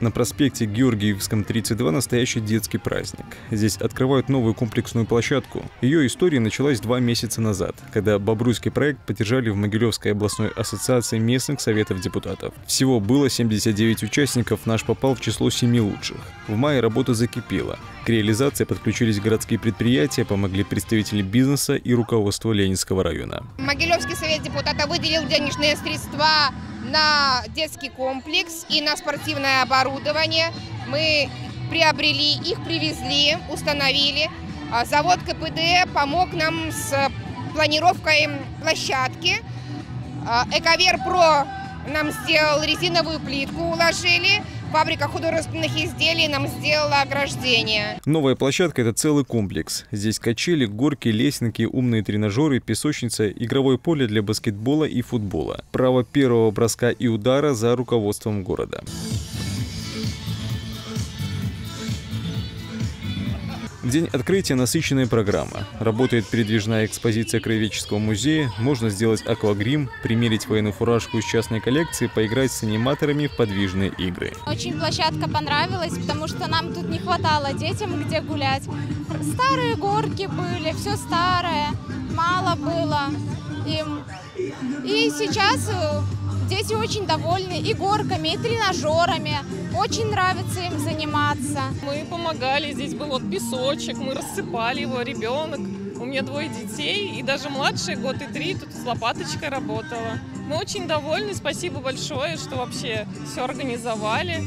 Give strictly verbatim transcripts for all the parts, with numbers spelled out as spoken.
На проспекте Георгиевском тридцать два настоящий детский праздник. Здесь открывают новую комплексную площадку. Ее история началась два месяца назад, когда Бобруйский проект поддержали в Могилевской областной ассоциации местных советов депутатов. Всего было семьдесят девять участников, наш попал в число семи лучших. В мае работа закипела. К реализации подключились городские предприятия, помогли представители бизнеса и руководство Ленинского района. Могилевский совет депутатов выделил денежные средства на детский комплекс и на спортивное оборудование. Мы приобрели, их привезли, установили. Завод ка пэ дэ помог нам с планировкой площадки. Эковерпро нам сделал резиновую плитку, уложили. Фабрика художественных изделий нам сделала ограждение. Новая площадка – это целый комплекс. Здесь качели, горки, лесенки, умные тренажеры, песочница, игровое поле для баскетбола и футбола. Право первого броска и удара за руководством города. В день открытия насыщенная программа. Работает передвижная экспозиция Краеведческого музея, можно сделать аквагрим, примерить военную фуражку из частной коллекции, поиграть с аниматорами в подвижные игры. Очень площадка понравилась, потому что нам тут не хватало детям где гулять. Старые горки были, все старое, мало было им. И сейчас дети очень довольны и горками, и тренажерами. Очень нравится им заниматься. Мы помогали, здесь был вот песочек, мы рассыпали его, ребенок. У меня двое детей, и даже младшие, год и три, тут с лопаточкой работала. Мы очень довольны, спасибо большое, что вообще все организовали.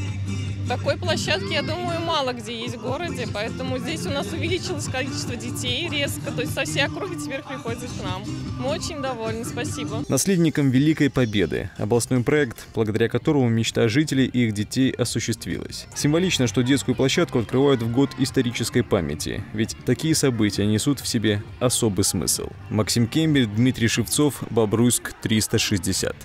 Такой площадки, я думаю, мало где есть в городе, поэтому здесь у нас увеличилось количество детей резко, то есть со всей округи теперь приходят к нам. Мы очень довольны, спасибо. Наследникам Великой Победы – областной проект, благодаря которому мечта жителей и их детей осуществилась. Символично, что детскую площадку открывают в год исторической памяти, ведь такие события несут в себе особый смысл. Максим Кембель, Дмитрий Шевцов, Бобруйск триста шестьдесят.